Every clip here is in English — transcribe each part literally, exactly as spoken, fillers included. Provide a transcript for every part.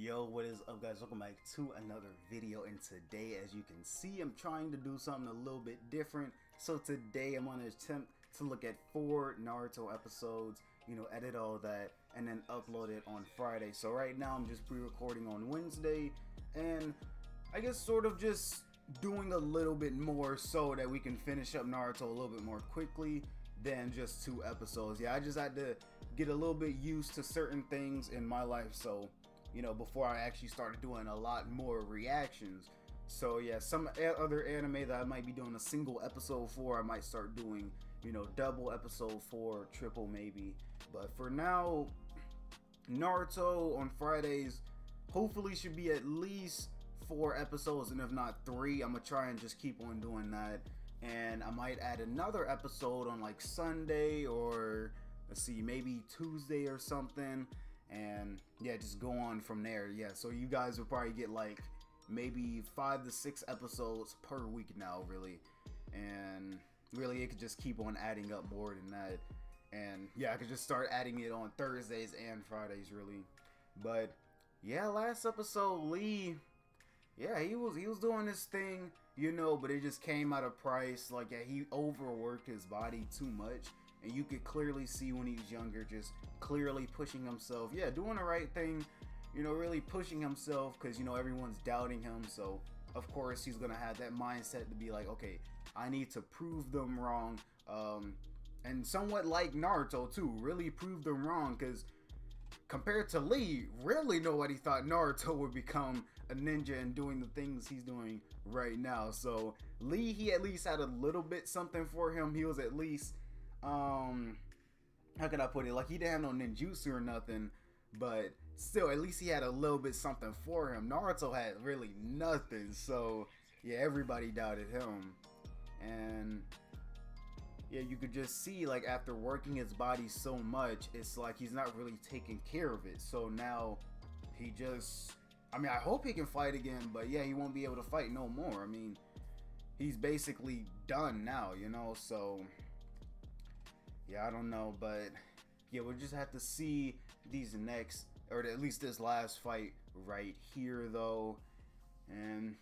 Yo, what is up guys, welcome back to another video. And today, as you can see, I'm trying to do something a little bit different. So today I'm on an attempt to look at four Naruto episodes, you know, edit all that and then upload it on Friday. So right now I'm just pre-recording on Wednesday, and I guess sort of just doing a little bit more so that we can finish up Naruto a little bit more quickly than just two episodes. Yeah, I just had to get a little bit used to certain things in my life, so you know, before I actually started doing a lot more reactions. So yeah, some other anime that I might be doing a single episode for, I might start doing, you know, double episode for, triple maybe. But for now, Naruto on Fridays hopefully should be at least four episodes, and if not three, I'm gonna try and just keep on doing that. And I might add another episode on like Sunday, or let's see, maybe Tuesday or something. And yeah, just go on from there. Yeah, so you guys will probably get like maybe five to six episodes per week now, really. And really, it could just keep on adding up more than that. And yeah, I could just start adding it on Thursdays and Fridays, really. But yeah, last episode, Lee, yeah, he was he was doing this thing, you know, but it just came out of price. Like, yeah, he overworked his body too much. And you could clearly see when he's younger, just clearly pushing himself. Yeah, doing the right thing, you know, really pushing himself, because, you know, everyone's doubting him. So, of course, he's going to have that mindset to be like, okay, I need to prove them wrong. Um, and somewhat like Naruto, too, really prove them wrong, because compared to Lee, really nobody thought Naruto would become a ninja and doing the things he's doing right now. So, Lee, he at least had a little bit something for him. He was at least... Um, how could I put it? Like, he didn't have no ninjutsu or nothing, but still, at least he had a little bit something for him. Naruto had really nothing, so yeah, everybody doubted him. And yeah, you could just see, like, after working his body so much, it's like he's not really taking care of it. So now he just, I mean, I hope he can fight again, but yeah, he won't be able to fight no more. I mean, he's basically done now, you know, so... Yeah, I don't know, but yeah, we'll just have to see these next, or at least this last fight right here, though. And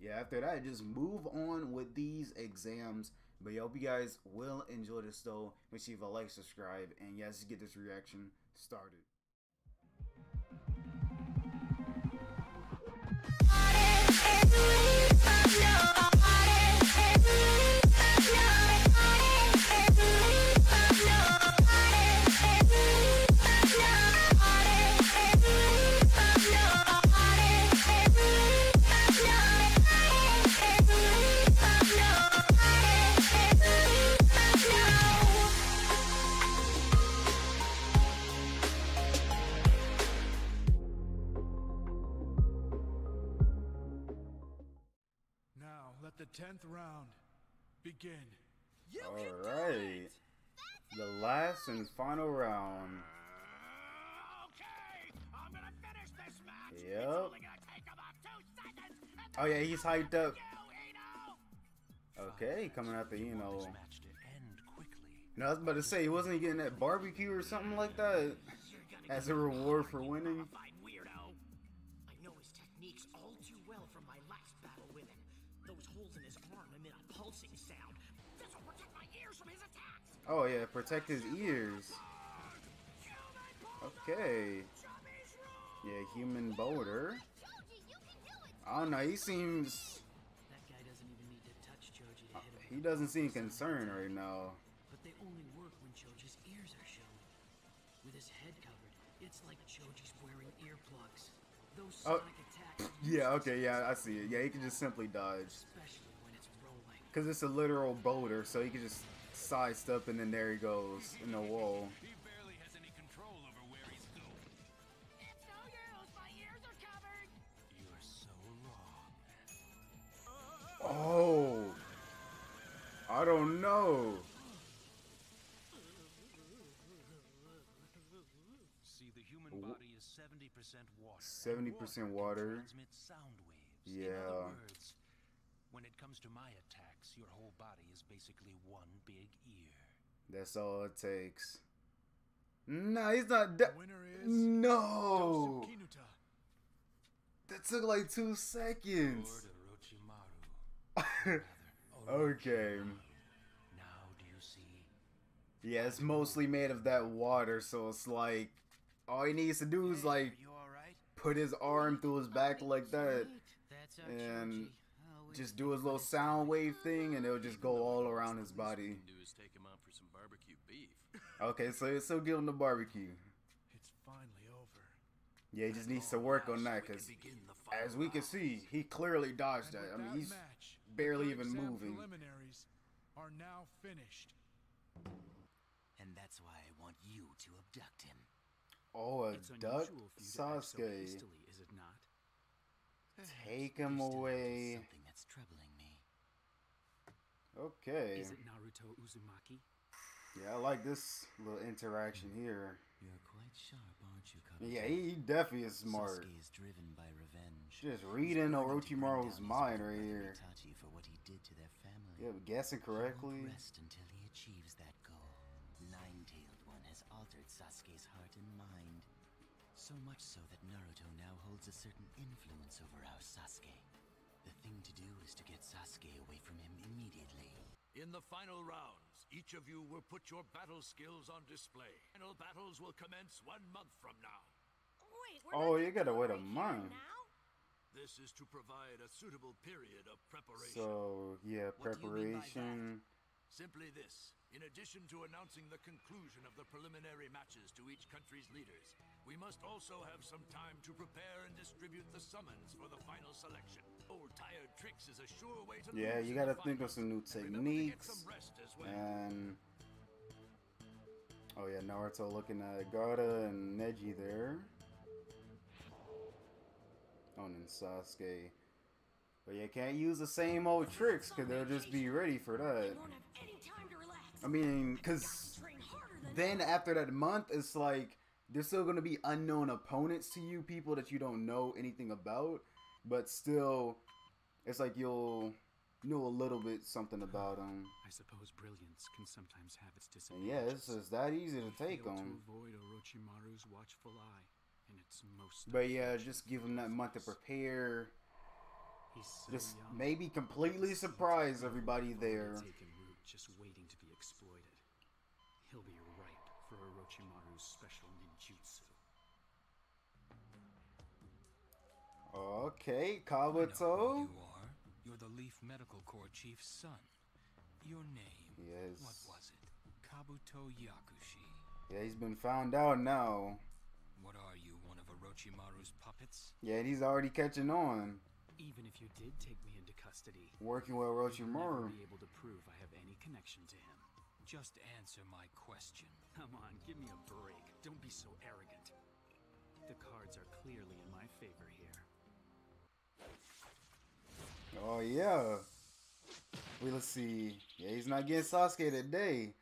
yeah, after that, just move on with these exams. But yeah, I hope you guys will enjoy this, though. Make sure you like, subscribe, and yeah, let's get this reaction started. The tenth round begin. You all can right do it. The last and final round. Uh, okay, I'm gonna finish this match. Yep. It's only gonna take about two seconds. Oh yeah, he's hyped up. You, okay, coming out the, you know, end quickly. No, I was about to say, wasn't he getting that barbecue or something like that as a reward for winning? Weirdo. I know his techniques all too well from my last battle with him. Those holes in his arm emit a pulsing sound. This will protect my ears from his attacks. Oh yeah, protect his ears. Okay. Yeah, human boulder. Oh no, he seems. That guy doesn't even need to touch Choji to hit him. He doesn't seem concerned right now. But they only work when Choji's ears are showing. With his head covered, it's like Choji's wearing earplugs. Those oh, yeah, okay, yeah, I see it. Yeah, he can just simply dodge. Because it's a literal boulder, so he can just sidestep and then there he goes in the wall. He barely has any control over where he's going. It's no use, my ears are covered. You're so wrong. Oh, I don't know. The human body is seventy percent water. seventy percent water. Transmits sound waves. Yeah. In other words, when it comes to my attacks, your whole body is basically one big ear. That's all it takes. No, he's not. The winner is no. That took like two seconds. Okay. Now do you see? Yeah, it's mostly made of that water, so it's like all he needs to do is like put his arm through his back like that, and just do his little sound wave thing, and it'll just go all around his body. Okay, so it's still giving the barbecue. It's finally over. Yeah, he just needs to work on that, because as we can see, he clearly dodged that. I mean, he's barely even moving. Preliminaries are now finished, and that's why I want you to abduct him. Oh, abduct Sasuke. Is it not? Take him away. Something that's troubling me. Okay. Is it Naruto Uzumaki? Yeah, I like this little interaction here. You're quite sharp, aren't you, Kabuto? Yeah, he definitely is smart. Sasuke is driven by revenge. Just reading Orochimaru's mind right here. For what he did to their family. Yeah, but guessing correctly. He won't rest until he achieves that goal. Nine-tailed one has altered Sasuke's heart and mind. So much so that Naruto now holds a certain influence over our Sasuke. The thing to do is to get Sasuke away from him immediately. In the final rounds, each of you will put your battle skills on display. Final battles will commence one month from now. Wait, we're oh, you gotta wait a month. Now? This is to provide a suitable period of preparation. So, yeah, preparation. Simply this. In addition to announcing the conclusion of the preliminary matches to each country's leaders, we must also have some time to prepare and distribute the summons for the final selection. Old tired tricks is a sure way to yeah, you gotta think of some new techniques. And, some rest as well. And oh yeah, Naruto looking at Gaara and Neji there. Oh, and then Sasuke. But you can't use the same old tricks, because they'll just be ready for that. I mean, because then after that month, it's like, there's still going to be unknown opponents to you, people that you don't know anything about. But still, it's like you'll know a little bit something about them. I suppose brilliance can sometimes have its disadvantages. Yeah, it's just that easy to take them. But yeah, just give them that month to prepare. So just young. Maybe completely surprise everybody there. Root, just waiting to be exploited. He'll be ripe for Orochimaru's special ninjutsu. Okay, Kabuto. You are. You're the Leaf Medical Corps chief's son. Your name. Yes. What was it? Kabuto Yakushi. Yeah, he's been found out now. What are you, one of Orochimaru's puppets? Yeah, and he's already catching on. Even if you did take me into custody, working with Orochimaru, you'll be able to prove I have any connection to him. Just answer my question. Come on, give me a break. Don't be so arrogant. The cards are clearly in my favor here. Oh yeah. Wait, let's see. Yeah, he's not getting Sasuke today.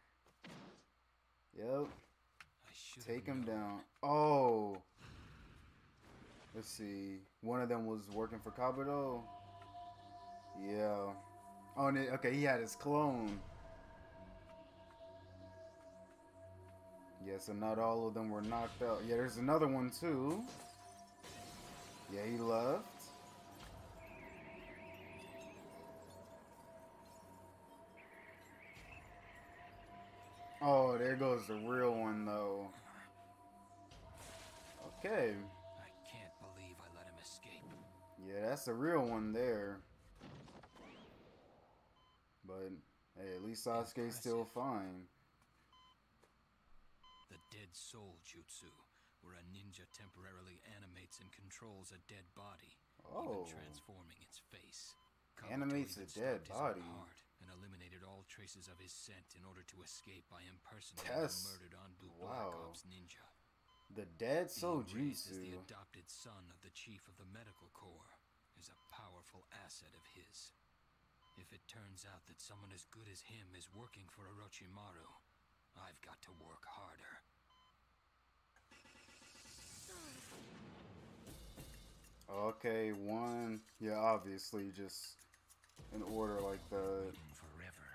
Yep. I should take him down. Oh. Let's see. One of them was working for Kabuto. Yeah. Oh, and it, okay, he had his clone. Yeah, so not all of them were knocked out. Yeah, there's another one too. Yeah, he left. Oh, there goes the real one though. Okay. Can't believe I let him escape. Yeah, that's the real one there. But hey, at least Sasuke's impressive. Still fine. The dead soul jutsu, where a ninja temporarily animates and controls a dead body, oh. even transforming its face. Kabuto animates a dead body. And eliminated all traces of his scent in order to escape by impersonating the murdered Anbu Black Ops ninja. The dead soul jutsu is the adopted son of the chief of the medical corps is a powerful asset of his. If it turns out that someone as good as him is working for Orochimaru, I've got to work harder. Okay, one. Yeah, obviously just in order like the forever.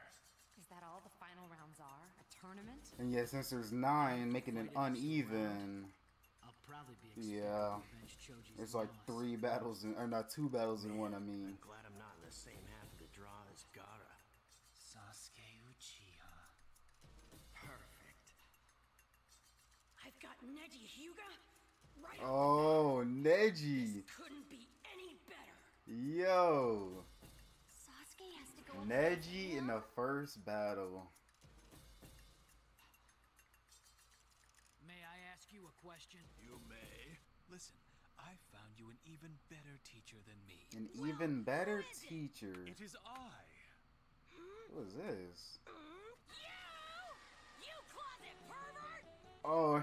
Is that all the final rounds are? A tournament? And yeah, since there's nine, making it uneven. I'll probably be expected yeah. to avenge Choji's it's like loss. three battles, in, or not two battles Man, in one, I mean. I'm glad I'm not in the same half of the draw as Gaara. Sasuke Uchiha. Perfect. I've got Neji Hyuga right Oh, Neji. This couldn't be any better. Yo. Sasuke has to go Neji in the first battle. May I ask you a question? You may. Listen, I found you an even better teacher than me. An well, even better teacher. It is I. What is this? Mm, you! You closet pervert! Oh,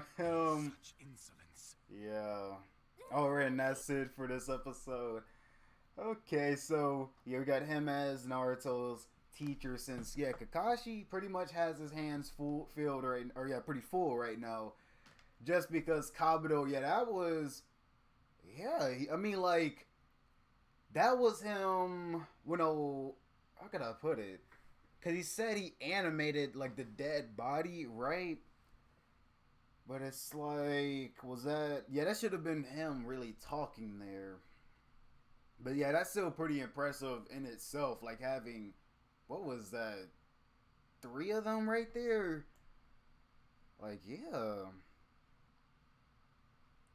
him. Such insolence. Yeah. Alright, and that's it for this episode. Okay, so you yeah, got him as Naruto's teacher since, yeah, Kakashi pretty much has his hands full filled right or yeah, pretty full right now. Just because Kabuto, yeah, that was, yeah, I mean, like, that was him, you know, how could I put it? Because he said he animated, like, the dead body, right? But it's like, was that, yeah, that should have been him really talking there. But, yeah, that's still pretty impressive in itself, like, having, what was that, three of them right there? Like, yeah.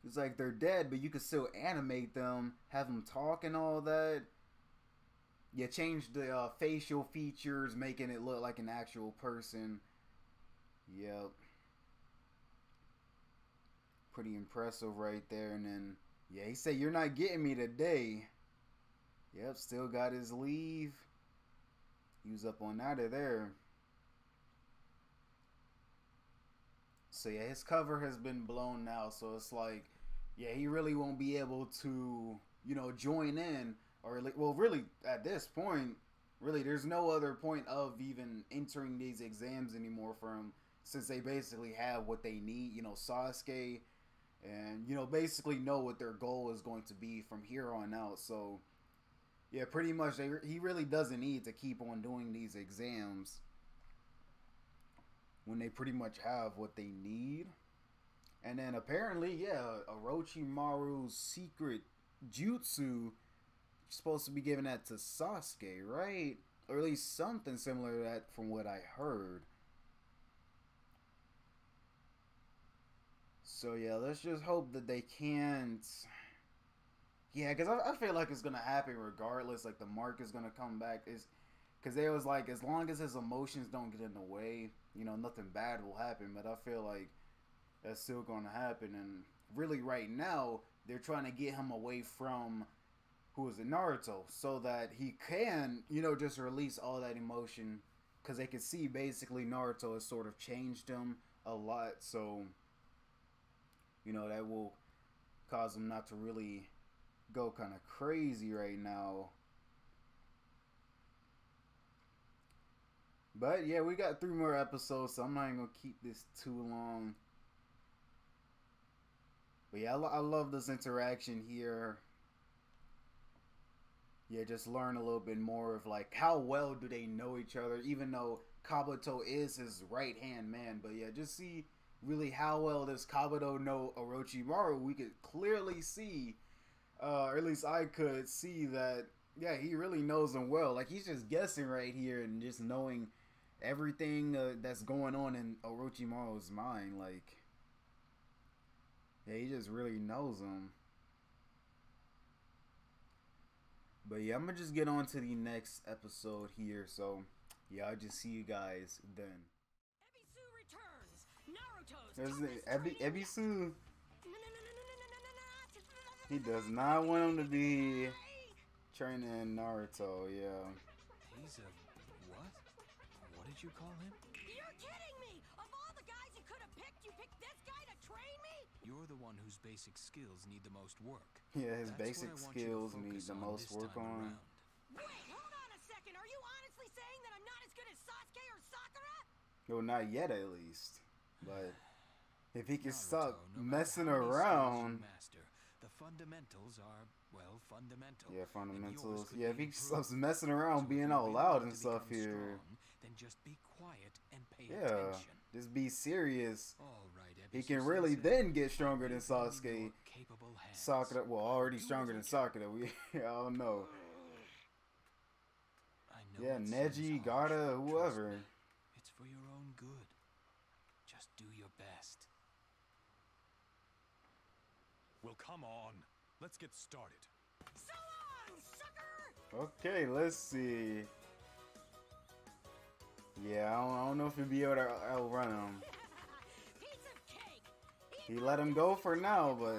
It's like they're dead, but you can still animate them, have them talk and all that. You change the uh, facial features, making it look like an actual person. Yep. Pretty impressive right there. And then, yeah, he said, you're not getting me today. Yep, still got his leave. He was up on out of there. So yeah, his cover has been blown now, so it's like, yeah, he really won't be able to, you know, join in, or, well, really, at this point, really, there's no other point of even entering these exams anymore for him, since they basically have what they need, you know, Sasuke, and, you know, basically know what their goal is going to be from here on out, so, yeah, pretty much, they, he really doesn't need to keep on doing these exams, when they pretty much have what they need. And then apparently, yeah, Orochimaru's secret jutsu is supposed to be giving that to Sasuke, right? Or at least something similar to that from what I heard. So yeah, let's just hope that they can't... Yeah, because I, I feel like it's going to happen regardless. Like, the mark is going to come back. It's... Because they was like, as long as his emotions don't get in the way, you know, nothing bad will happen. But I feel like that's still going to happen. And really right now, they're trying to get him away from who is in Naruto so that he can, you know, just release all that emotion. Because they can see basically Naruto has sort of changed him a lot. So, you know, that will cause him not to really go kind of crazy right now. But, yeah, we got three more episodes, so I'm not even going to keep this too long. But, yeah, I, lo I love this interaction here. Yeah, just learn a little bit more of, like, how well do they know each other, even though Kabuto is his right-hand man. But, yeah, just see really how well does Kabuto know Orochimaru. We could clearly see, uh, or at least I could see that, yeah, he really knows him well. Like, he's just guessing right here and just knowing everything uh, that's going on in Orochimaru's mind. Like, yeah, he just really knows him. But yeah, I'm gonna just get on to the next episode here. So yeah, I'll just see you guys then. Ebisu returns. Naruto's There's the Ebi Ebisu. He does not want him to be training Naruto. Yeah. He's a what? What did you call him? You're kidding me! Of all the guys you could have picked, you picked this guy to train me? You're the one whose basic skills need the most work. Yeah, his That's basic skills need the most work on. Around. Wait, hold on a second. Are you honestly saying that I'm not as good as Sasuke or Sakura? No, not yet at least. But if he can Naruto, stop no messing around, master, the fundamentals are well, fundamental. Yeah, fundamentals. Yeah, if he stops messing around, so being all loud and stuff here. Strong, then just be quiet and pay yeah, attention. Just be serious. All right, He can really then get stronger than Sasuke. Sakura, well, already stronger than Sakura. We, I don't know. Yeah, Neji, Gaara, whoever. It's for your own good. Just do your best. Well, come on. Let's get started. So long, sucker! Okay, let's see. Yeah, I don't, I don't know if he'll be able to outrun him. Piece of cake. He let him go for now, but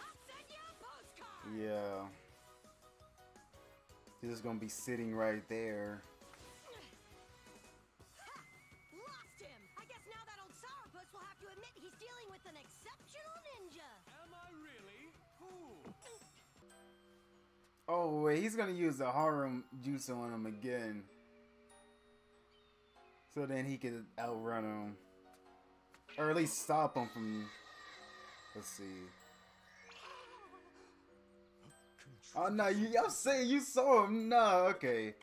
I'll send you a postcard. Yeah, he's just gonna be sitting right there. Ha, lost him. I guess now that old sourpuss will have to admit he's dealing with an exceptional ninja. Am I really? Who? Oh wait, he's gonna use the harem juice on him again. So then he could outrun him. Or at least stop him from... Let's see. Oh no, you, I'm saying you saw him. No, okay.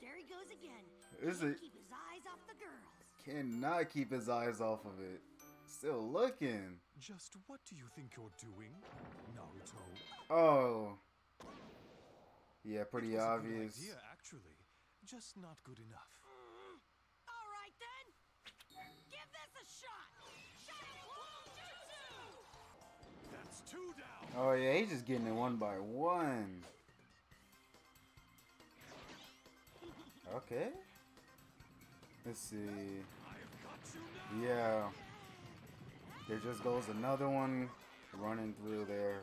There he goes again. Is it? Can't keep his eyes off the girls. Cannot keep his eyes off of it. Still looking. Just what do you think you're doing, Naruto? Oh. Yeah, pretty obvious. It was a good idea, actually. Just not good enough. Then give this a shot. Shut up. That's two down. Oh yeah, he's just getting it one by one. Okay. Let's see. I've got you now. Yeah. There just goes another one running through there.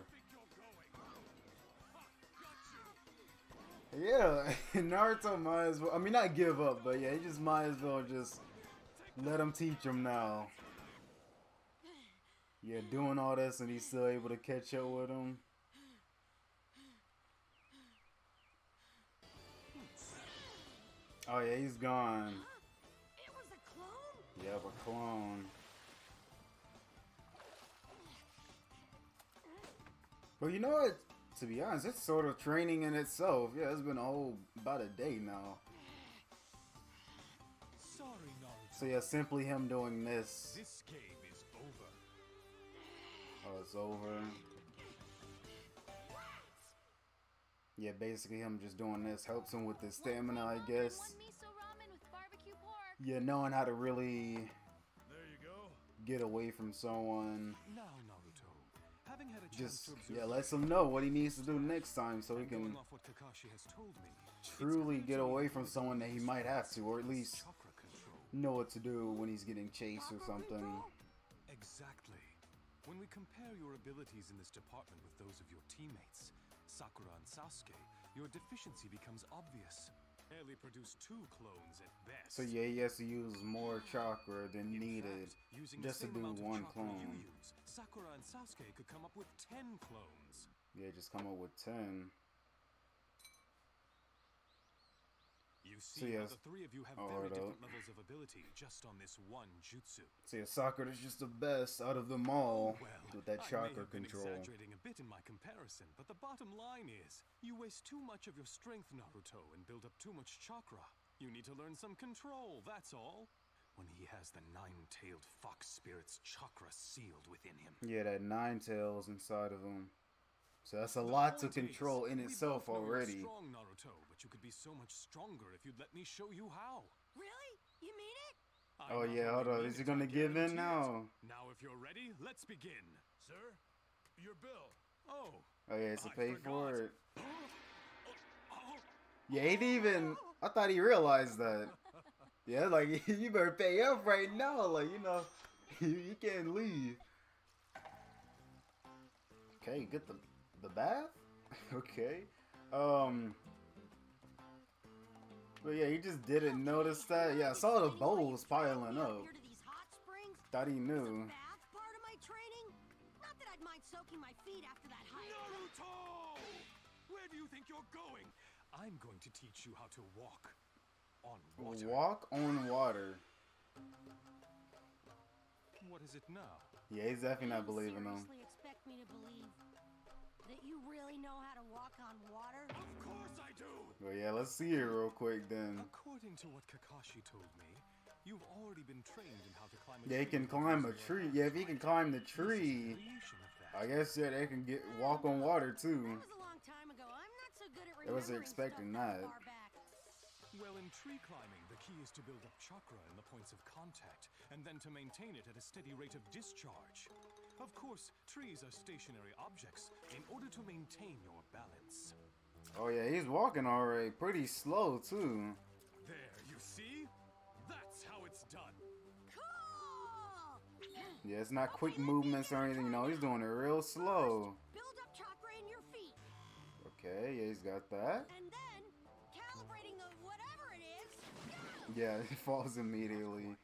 Yeah, Naruto might as well, I mean not give up, but yeah, he just might as well just let him teach him now. Yeah, doing all this and he's still able to catch up with him. Oh yeah, he's gone. It was a clone? Yeah, a clone. But you know what? To be honest, it's sort of training in itself. Yeah, it's been a whole about a day now. Sorry, Naruto. So yeah, simply him doing this. This game is over. Oh, it's over. Yeah, basically him just doing this helps him with his stamina, I guess. Yeah, knowing how to really there you go. Get away from someone. Now, Naruto. Having had a chance just to yeah, let him know what he needs to do next time so he can what Kakashi has told me, truly get away from someone that he might have to, or at least know what to do when he's getting chased or something. Exactly. When we compare your abilities in this department with those of your teammates, Sakura and Sasuke, your deficiency becomes obvious. Barely produce two clones at best. So yeah, he has to use more chakra than in needed fact, just to do one clone. Use, Sakura and Sasuke could come up with ten clones. Yeah, just come up with ten. You see, so, yeah. How the three of you have oh, very different levels of ability just on this one jutsu. So yeah, Sakura is just the best out of them all well, with that chakra I may have been control. Exaggerating a bit in my comparison, but the bottom line is you waste too much of your strength, Naruto, and build up too much chakra. You need to learn some control. That's all. When he has the nine-tailed fox spirit's chakra sealed within him. Yeah, that nine tails inside of him. So that's a lot to control in itself already. Strong, Naruto, but you could be so much stronger if you'd let me show you how. Really? You mean it? Oh yeah, hold on. Is he gonna give in now? Now, if you're ready, let's begin, sir. Your bill. Oh. Oh yeah, it's a pay for it. Yeah, he didn't even. I thought he realized that. Yeah, like you better pay up right now. Like you know, you, you can't leave. Okay, get the. The bath? Okay. Um. But yeah, he just didn't notice that. Yeah, I saw the bowls piling up. Thought he knew. Not that I'd mind soaking my feet after that hike. Naruto! Where do you think you're going? I'm going to teach you how to walk on water. Walk on water. What is it now? Yeah, he's definitely not believing him. Expect me to believe that you really know how to walk on water? Of course I do! Well, yeah, let's see it real quick then. According to what Kakashi told me, You've already been trained in how to climb a they can climb a tree. Yeah, if he can climb the tree, I guess yeah, they can get walk on water too. I wasn't expecting that. Well, in tree climbing, the key is to build up chakra in the points of contact, and then to maintain it at a steady rate of discharge. Of course, trees are stationary objects in order to maintain your balance. Oh yeah, he's walking already pretty slow too. There, you see? That's how it's done. Cool! Yeah, it's not quick movements or anything. No, he's doing it real slow. Build up chakra in your feet. Okay, yeah, he's got that. And then calibrating of whatever it is. Go! Yeah, he falls immediately.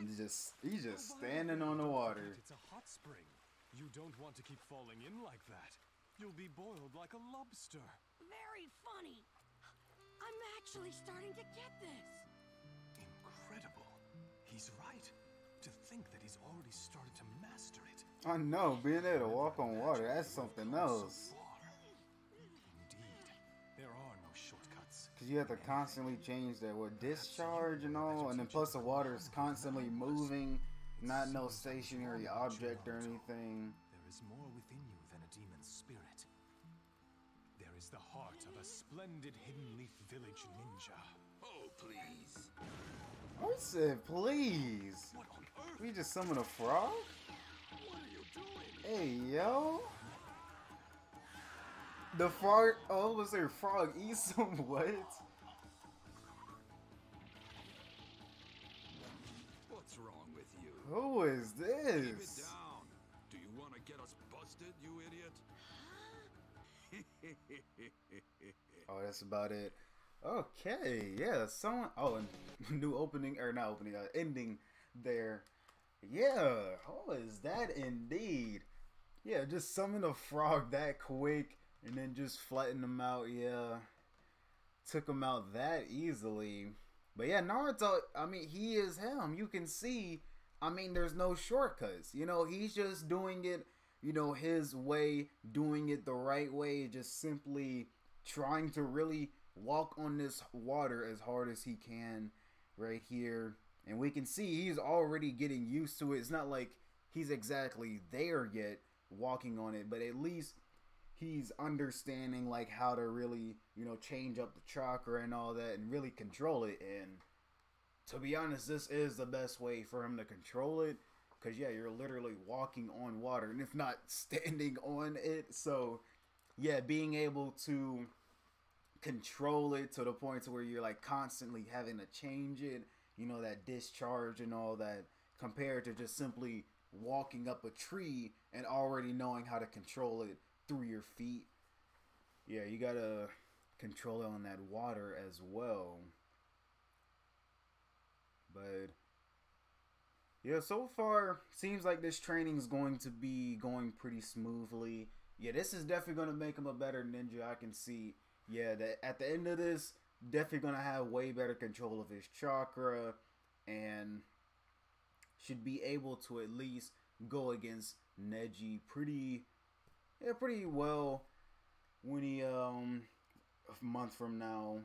He's just he's just standing on the water. It's a hot spring. You don't want to keep falling in like that. You'll be boiled like a lobster. Very funny. I'm actually starting to get this. Incredible. He's right. To think that he's already started to master it. I know, being able to walk on water, that's something else. Indeed, there are no shortcuts. Because you have to constantly change that with discharge and all, and then plus the water is constantly moving, not no stationary object or anything. There is more within you than a demon's spirit. There is the heart of a splendid Hidden Leaf Village ninja. Oh, please. I said please. What on earth? We just summoned a frog? What are you doing? Hey, yo. The frog. Oh, was there a frog? Eat some what? What's wrong with you? Who is this? Keep it down. Do you want to get us busted, you idiot? Oh, that's about it. Okay, yeah, someone. Oh, new opening or not opening? Uh, ending there. Yeah, oh, is that indeed? Yeah, just summon a frog that quick and then just flatten them out. Yeah, took him out that easily. But yeah, Naruto. I mean, he is him. You can see. I mean, there's no shortcuts. You know, he's just doing it. You know, his way, doing it the right way, just simply trying to really walk on this water as hard as he can right here. And we can see he's already getting used to it. It's not like he's exactly there yet walking on it, but at least he's understanding like how to really, you know, change up the chakra and all that and really control it. And to be honest, this is the best way for him to control it. Because, yeah, you're literally walking on water, and if not standing on it. So, yeah, being able to control it to the point to where you're, like, constantly having to change it. You know, that discharge and all that. Compared to just simply walking up a tree and already knowing how to control it through your feet. Yeah, you got to control it on that water as well. But yeah, so far, seems like this training is going to be going pretty smoothly. Yeah, this is definitely going to make him a better ninja, I can see. Yeah, that at the end of this, definitely going to have way better control of his chakra. And should be able to at least go against Neji pretty, yeah, pretty well when he, um, a month from now.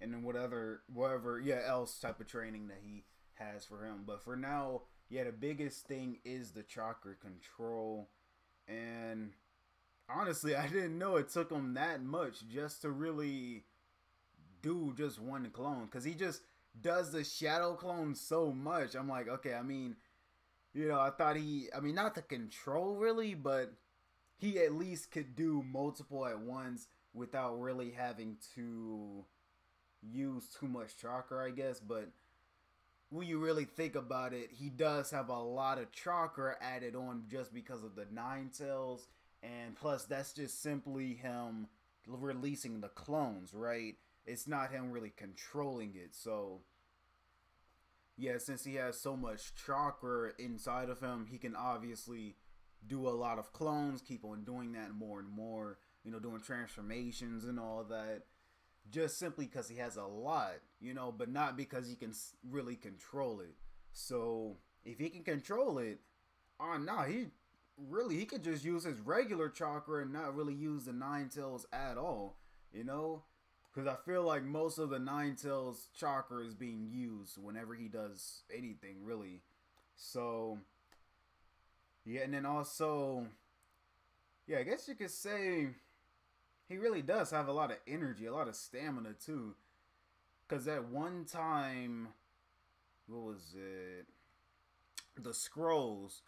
And then whatever, whatever, yeah, else type of training that he has for him. But for now, yeah, the biggest thing is the chakra control. And honestly, I didn't know it took him that much just to really do just one clone, because he just does the shadow clone so much. I'm like, okay, I mean, you know, I thought he, I mean, not the control really, but he at least could do multiple at once without really having to use too much chakra, I guess. But when you really think about it, he does have a lot of chakra added on just because of the nine tails. And plus, that's just simply him releasing the clones, right? It's not him really controlling it. So, yeah, since he has so much chakra inside of him, he can obviously do a lot of clones, keep on doing that more and more, you know, doing transformations and all that. Just simply because he has a lot, you know, but not because he can really control it. So if he can control it, oh no, he really he could just use his regular chakra and not really use the nine tails at all, you know. Because I feel like most of the Ninetales chakra is being used whenever he does anything, really. So, yeah, and then also, yeah, I guess you could say he really does have a lot of energy, a lot of stamina, too. Because at one time, what was it? The Scrolls.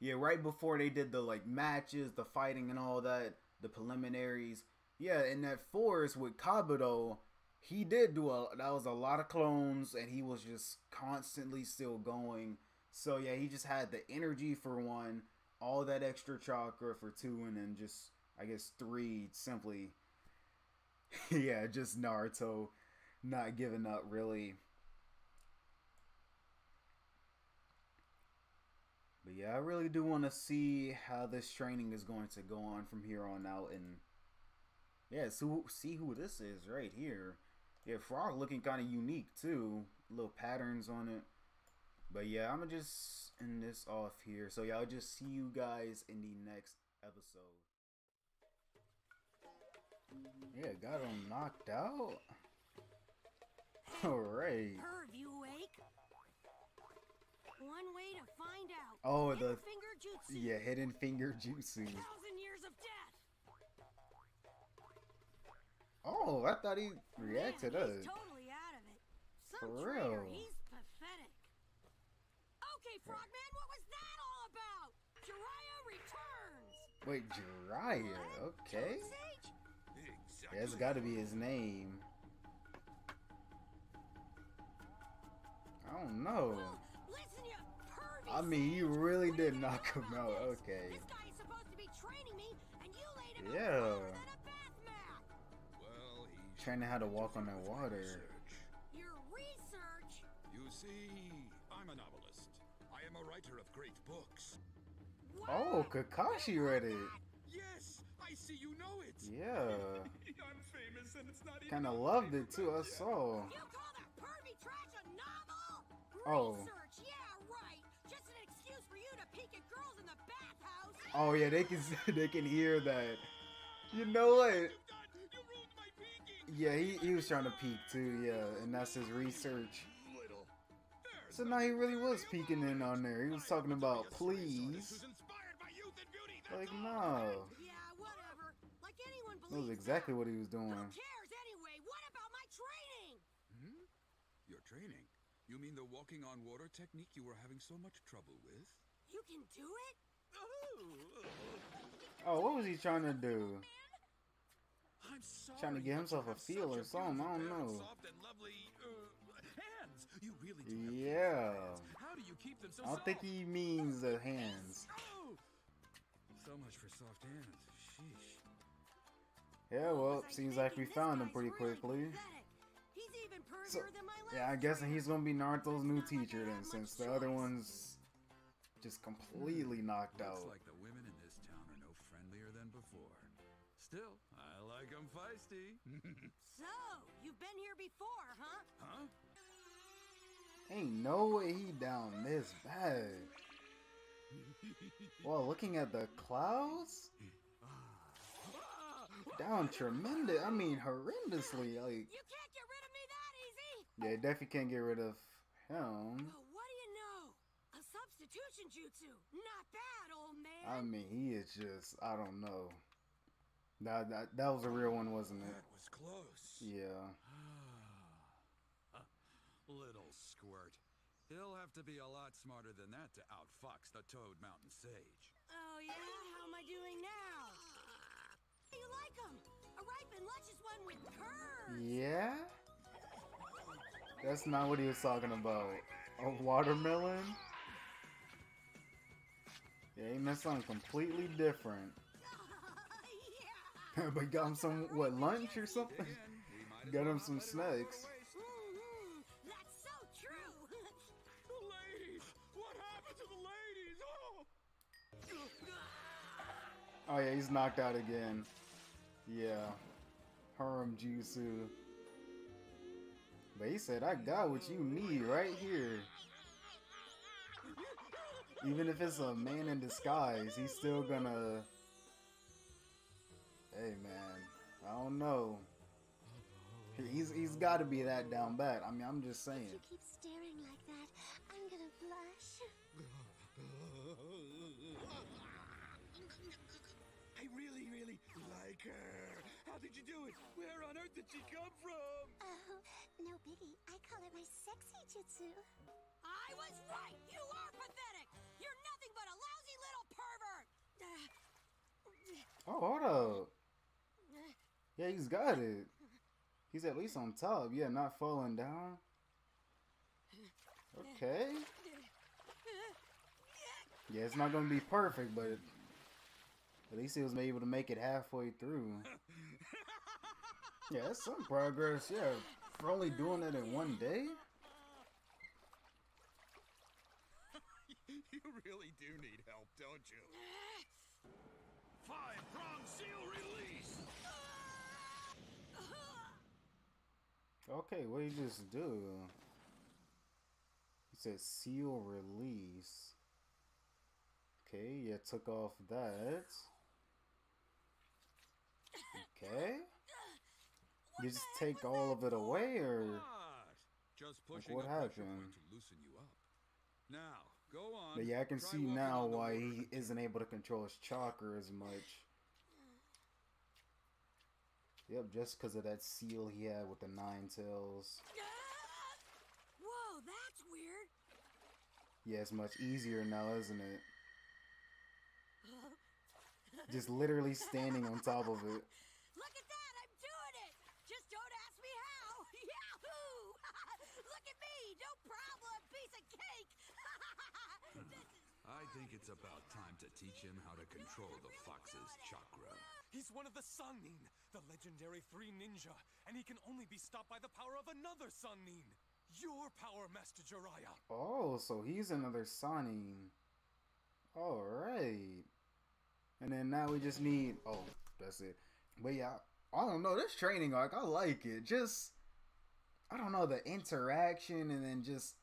Yeah, right before they did the, like, matches, the fighting and all that, the preliminaries. Yeah, in that forest with Kabuto, he did do a... That was a lot of clones, and he was just constantly still going. So, yeah, he just had the energy for one, all that extra chakra for two, and then just, I guess, three, simply... yeah, just Naruto not giving up, really. But, yeah, I really do want to see how this training is going to go on from here on out, and... yeah, so see who this is right here. Yeah, frog looking kind of unique too. Little patterns on it. But yeah, I'm going to just end this off here. So yeah, I'll just see you guys in the next episode. Yeah, got him knocked out. Alright. Perv, you awake? One way to find out. Oh, the... hidden finger jutsu. Yeah, hidden finger jutsu. Thousand years of death. Oh, I thought he reacted to us. Totally out of it. Some For traitor, real. He's pathetic. Okay, Frogman, what was that all about? Jiraiya returns. Wait, Jiraiya. Okay. Exactly. That's got to be his name. I don't know. Well, listen, you pervy I mean, you really did knock him out. This? Okay. This guy is supposed to be training me, and you laid him yeah. Trying to how to walk on that water. Your research. You see, I'm a novelist. I am a writer of great books. What? Oh, Kakashi read it. Yes, I see you know it. Yeah. I'm famous and it's not even. Kind of loved it too. I saw. You call that pervy trash a novel? Oh. Research, yeah, right. Just an excuse for you to peek at girls in the bathhouse. Oh yeah, they can they can hear that. You know what? Yeah, he, he was trying to peek too, yeah, and that's his research. So now he really was peeking in on there. He was talking about please. Like, no. That was exactly what he was doing. Who cares anyway? What about my training? Hmm? Your training? You mean the walking on water technique you were having so much trouble with? You can do it? Oh, what was he trying to do? I'm sorry, trying to get himself a feel or something. I don't know. Soft and lovely, uh, hands. You really do have yeah. Hands. How do you keep them so I don't soft? Think he means the hands. Oh. So much for soft hands. Sheesh. Yeah, well, seems like we found him pretty quickly. He's even so, than my yeah, I'm guessing he's gonna be Naruto's new teacher then, since the other one's just completely knocked out. Looks like the women in this town are no friendlier than before. Still, I like them feisty. So, you've been here before, huh? Huh? Ain't no way he down this bad. Well, looking at the clouds? Down tremendous, I mean horrendously. Like, you can't get rid of me that easy! Yeah, definitely can't get rid of him. But what do you know? A substitution jutsu. Not bad, old man. I mean, he is just, I don't know. That, that that was a real one, wasn't it? That was close. Yeah. Little squirt. He'll have to be a lot smarter than that to outfox the Toad Mountain Sage. Oh yeah? How am I doing now? You like him? A ripe and luscious one with curves. Yeah? That's not what he was talking about. A watermelon? Yeah, he meant something completely different. But got him some, what, lunch or something? Got him some snacks. Mm-hmm. That's so true. The ladies! What happened to the ladies? Oh! Oh yeah, he's knocked out again. Yeah. Harem Jutsu. But he said, I got what you need right here. Even if it's a man in disguise, he's still gonna... Hey man, I don't know. He's he's got to be that down bad. I mean, I'm just saying. If you keep staring like that, I'm gonna blush. I really, really like her. How did you do it? Where on earth did she come from? Oh, no biggie. I call it my sexy jutsu. I was right. You are pathetic. You're nothing but a lousy little pervert. Oh, hold up. Yeah, he's got it. He's at least on top. Yeah, not falling down. Okay. Yeah, it's not gonna be perfect, but at least he was able to make it halfway through. Yeah, that's some progress. Yeah, for only doing it in one day. You really do need help, don't you? Five prong seal release. Okay, what did you just do? He said seal release. Okay, yeah, took off that. Okay. You just take all of it away, or just pushing like, what happened? To loosen you up. Now, go on. But yeah, I can see now why he isn't able to control his chakra as much. Yep, just because of that seal he had with the nine tails. Whoa, that's weird. Yeah, it's much easier now, isn't it? Just literally standing on top of it. Look at that, I'm doing it. Just don't ask me how. Yahoo! Look at me, no problem, piece of cake. This is I think it's about time to teach him how to control the fox's chakra. He's one of the Sanin, the legendary three ninja, and he can only be stopped by the power of another Sanin. Your power, Master Jiraiya. Oh, so he's another Sanin. All right. And then now we just need, oh, that's it. But yeah, I don't know, this training arc, I like it. Just, I don't know, the interaction and then just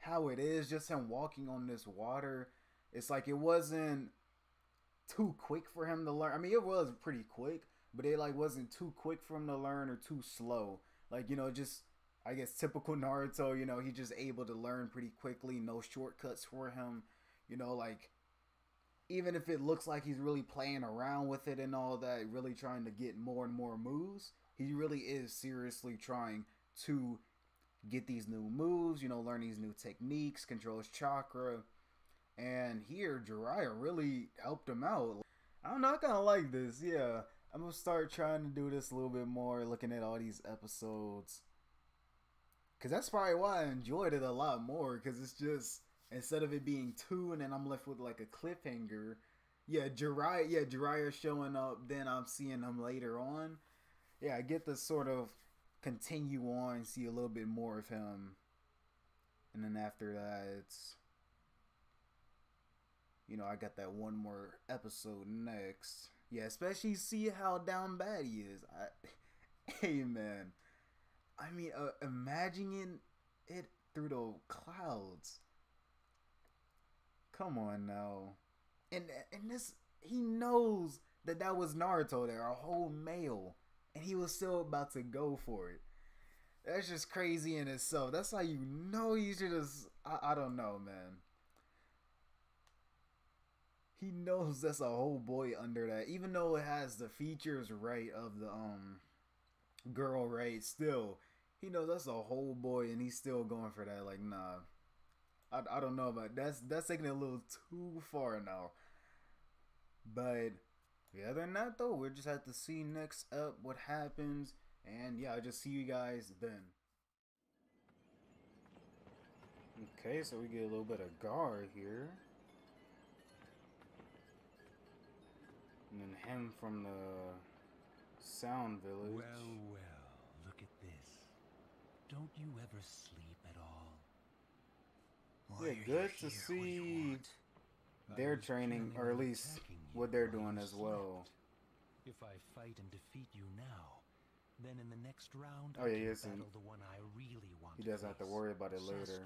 how it is, just him walking on this water. It's like it wasn't too quick for him to learn. I mean, it was pretty quick, but it like wasn't too quick for him to learn or too slow. Like, you know, just, I guess, typical Naruto, you know, he just able to learn pretty quickly. No shortcuts for him, you know, like, even if it looks like he's really playing around with it and all that, really trying to get more and more moves, he really is seriously trying to get these new moves, you know, learn these new techniques, control his chakra. And here, Jiraiya really helped him out. I don't know, I kind of like this, yeah. I'm going to start trying to do this a little bit more, looking at all these episodes. Because that's probably why I enjoyed it a lot more, because it's just, instead of it being two and then I'm left with like a cliffhanger, yeah, Jiraiya, yeah, Jiraiya showing up, then I'm seeing him later on. Yeah, I get to sort of continue on, see a little bit more of him. And then after that, it's, you know, I got that one more episode next. Yeah, especially see how down bad he is. I, hey, man. I mean, uh, imagining it through the clouds. Come on now. And, and this, he knows that that was Naruto there, a whole male. And he was still about to go for it. That's just crazy in itself. That's how you know you should just, I, I don't know, man. He knows that's a whole boy under that. Even though it has the features right of the um girl right, still, he knows that's a whole boy and he's still going for that. Like, nah, I, I don't know about that's that's taking it a little too far now. But yeah, other than that though, we'll just have to see next up what happens. And yeah, I'll just see you guys then. Okay, so we get a little bit of Gaara here. And then him from the Sound Village. Well, well, look at this. Don't you ever sleep at all? Why yeah, good to see their training, or at least what they're doing as well. If I fight and defeat you now, then in the next round, oh, yeah, I can battle the one I really want. He doesn't have to worry about it later.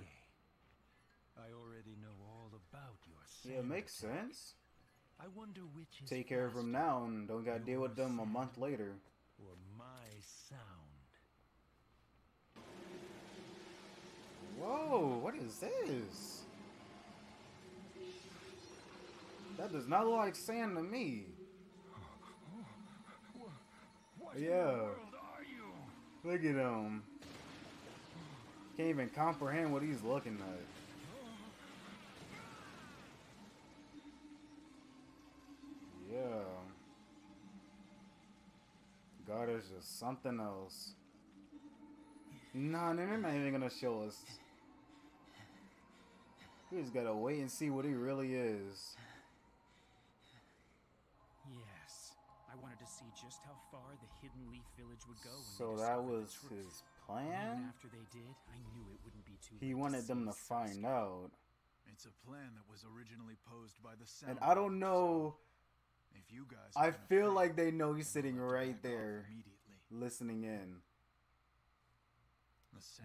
I already know all about your secret. Yeah, it makes sense. I wonder which is take care of them now and don't gotta deal with them a month later. Or my sound. Whoa, what is this? That does not look like sand to me. What yeah. in the world are you? Look at him. Can't even comprehend what he's looking at. Yeah. God is just something else. Nah, they're not even gonna show us. We just gotta wait and see what he really is. Yes, I wanted to see just how far the Hidden Leaf Village would go. When so that was his plan. And after they did, I knew it wouldn't be too. He wanted to them to Sasuke. find out. It's a plan that was originally posed by the Sound. And I don't know. If you guys, I feel like they know he's sitting right there, listening in.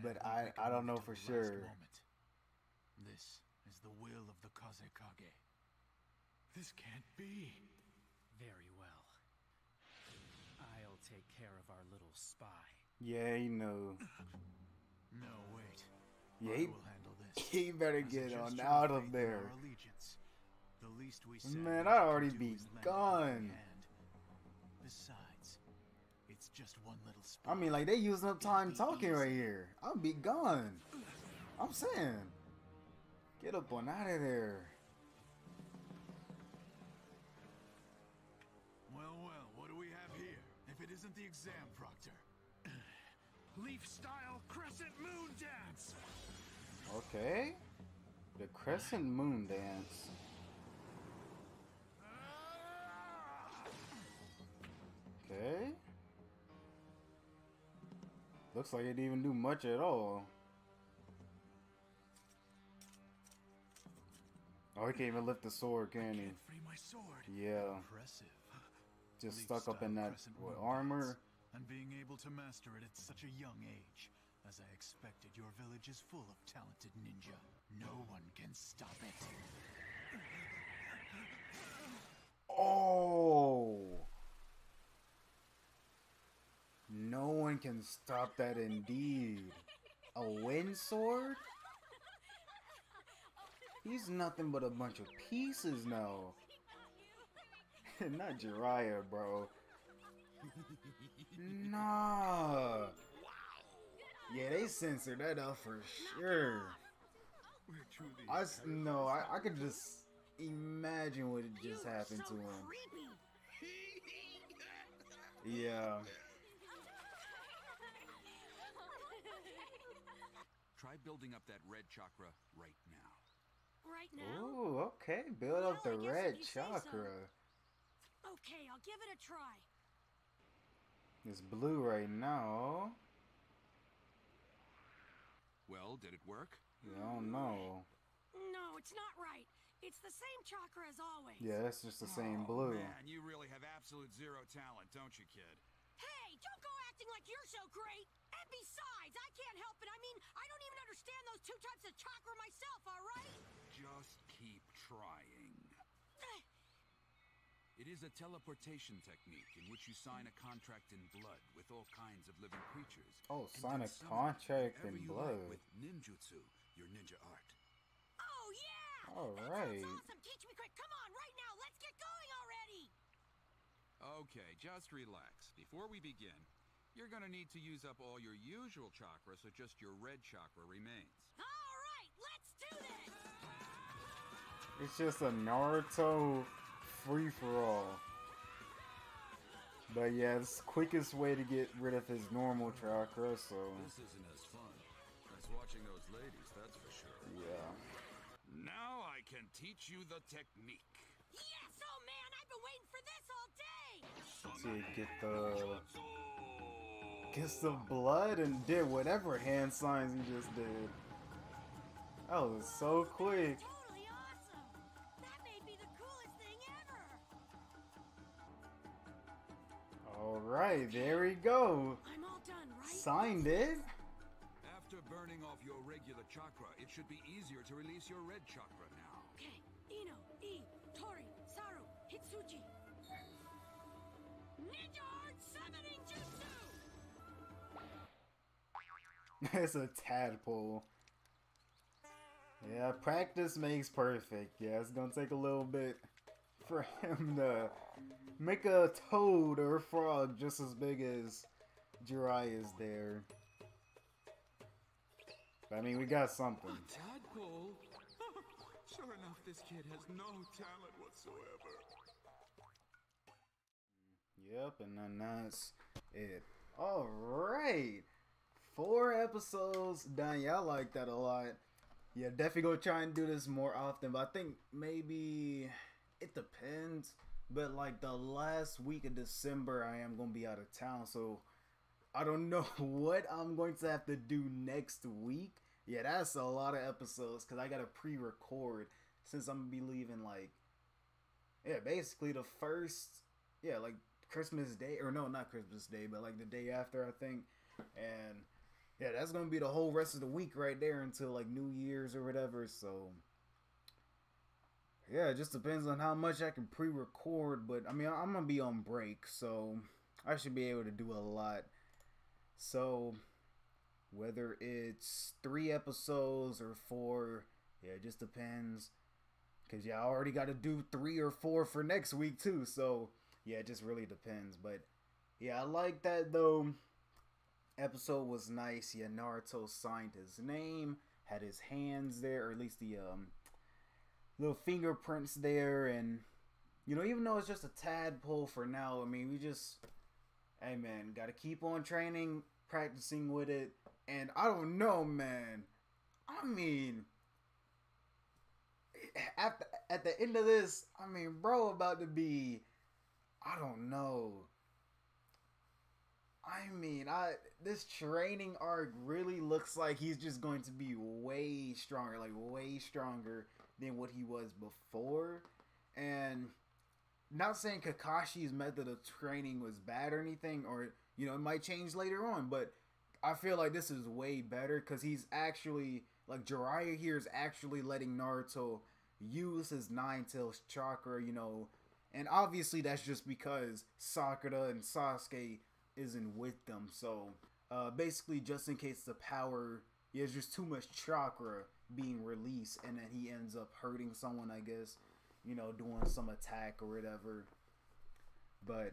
But I, I don't know for sure. This is the will of the Kazekage. This can't be. Very well. I'll take care of our little spy. Yeah, you know. No, wait. Yeah, he, will handle this. He better get on out of there. The least we said Man, I'd already be gone. Besides, it's just one little spot. I mean, like, they using up time talking easy. right here. I'll be gone. I'm saying, get up on out of there. Well, well, what do we have here? If it isn't the exam proctor. Leaf-style crescent moon dance. Okay. The crescent moon dance. Okay. Looks like it didn't even do much at all. Oh, he can't even lift the sword, can he? Free my sword. Yeah. Impressive. Just Leaf stuck up in that what, armor. And being able to master it at such a young age, as I expected, your village is full of talented ninja. No one can stop it. Oh. No one can stop that indeed. A wind sword? He's nothing but a bunch of pieces now. Not Jiraiya, bro. Nah. Yeah, they censored that out for sure. I, no, I, I could just imagine what it just happened to him. Yeah. Try building up that red chakra right now. Right now? Ooh, okay. Build well, up the red chakra. So. Okay, I'll give it a try. It's blue right now. Well, did it work? I don't know. No, it's not right. It's the same chakra as always. Yeah, that's just the same oh, blue. Man, you really have absolute zero talent, don't you, kid? Hey, don't go acting like you're so great. And besides, I can't help it. I mean, I don't even understand those two types of chakra myself, all right? Just keep trying. It is a teleportation technique in which you sign a contract in blood with all kinds of living creatures. Oh, sign a contract in blood. With ninjutsu, your ninja art. Oh, yeah! All right. That's awesome. Teach me quick. Come on, right now. Let's get going already. Okay, just relax. Before we begin, you're gonna need to use up all your usual chakra, so just your red chakra remains. All right, let's do this! It's just a Naruto free-for-all. But yeah, it's the quickest way to get rid of his normal chakra, so... This isn't as fun as watching those ladies, that's for sure. Yeah. Now I can teach you the technique. Yes, oh man, I've been waiting for this all day. She get the kiss the blood and did whatever hand signs you just did. That was so quick. That's totally awesome. That may be the coolest thing ever. All right, there we go. I'm all done, right? Signed it. After burning off your regular chakra, it should be easier to release your red chakra now. Okay. Ino, E, Tori, Saru, Hitsuji. Ninja Art Summoning Jutsu! It's a tadpole. Yeah, practice makes perfect. Yeah, it's gonna take a little bit for him to make a toad or a frog just as big as Jiraiya's there. But, I mean, we got something. A tadpole? Sure enough, this kid has no talent whatsoever. Yep, and then that's it. Alright! Four episodes done. Yeah, I like that a lot. Yeah, definitely gonna try and do this more often, but I think maybe it depends. But like the last week of December, I am gonna be out of town, so I don't know what I'm going to have to do next week. Yeah, that's a lot of episodes because I gotta pre-record since I'm gonna be leaving like, yeah, basically the first, yeah, like Christmas Day, or no, not Christmas Day, but like the day after, I think. And yeah, that's gonna be the whole rest of the week right there until like New Year's or whatever. So yeah, it just depends on how much I can pre-record, but I mean, I'm gonna be on break, so I should be able to do a lot. So whether it's three episodes or four, yeah, it just depends, because yeah, I already got to do three or four for next week too, so yeah, it just really depends. But yeah, I like that though. Episode was nice. Yeah, Naruto signed his name, had his hands there, or at least the um little fingerprints there. And you know, even though it's just a tadpole for now, I mean, we just, hey man, gotta keep on training, practicing with it. And I don't know, man, I mean, at the, at the end of this, I mean, bro, about to be, I don't know, I mean, I this training arc really looks like he's just going to be way stronger, like way stronger than what he was before. And not saying Kakashi's method of training was bad or anything, or, you know, it might change later on, but I feel like this is way better because he's actually, like, Jiraiya here is actually letting Naruto use his nine-tails chakra, you know, and obviously that's just because Sakura and Sasuke isn't with them. So uh, basically, just in case the power, yeah, there's just too much chakra being released, and then he ends up hurting someone, I guess, you know, doing some attack or whatever. But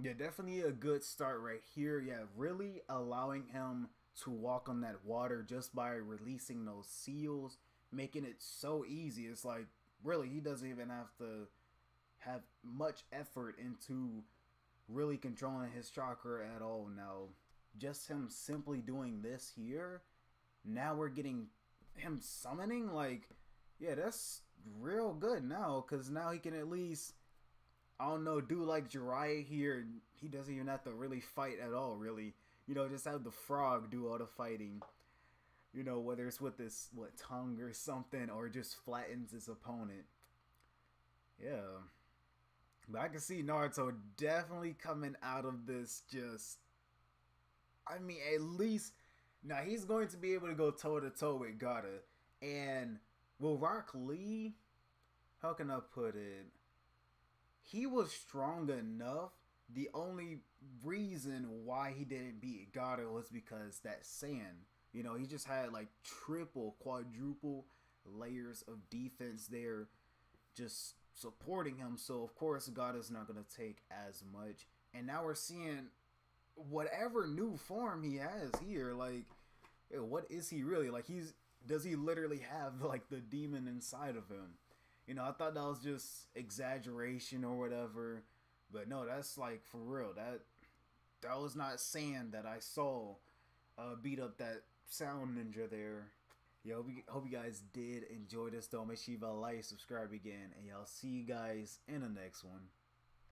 yeah, definitely a good start right here. Yeah, really allowing him to walk on that water just by releasing those seals, making it so easy. It's like, really, he doesn't even have to have much effort into really controlling his chakra at all now. Just him simply doing this here, now we're getting him summoning. Like, yeah, that's real good now, because now he can at least, I don't know, do like Jiraiya here. He doesn't even have to really fight at all, really, you know, just have the frog do all the fighting, you know, whether it's with this, what, tongue or something, or just flattens his opponent. Yeah, but I can see Naruto definitely coming out of this just, I mean, at least, now he's going to be able to go toe-to-toe with Gaara. And will Rock Lee, how can I put it, he was strong enough. The only reason why he didn't beat Gaara was because that sand. You know, he just had like triple, quadruple layers of defense there, just supporting him. So of course God is not going to take as much. And now we're seeing whatever new form he has here. Like, what is he really? Like, he's, does he literally have like the demon inside of him? You know, I thought that was just exaggeration or whatever, but no, that's like for real. That that was not sand that I saw uh beat up that sound ninja there. Yo, we hope you guys did enjoy this though. Make sure you like, subscribe again, and y'all see you guys in the next one.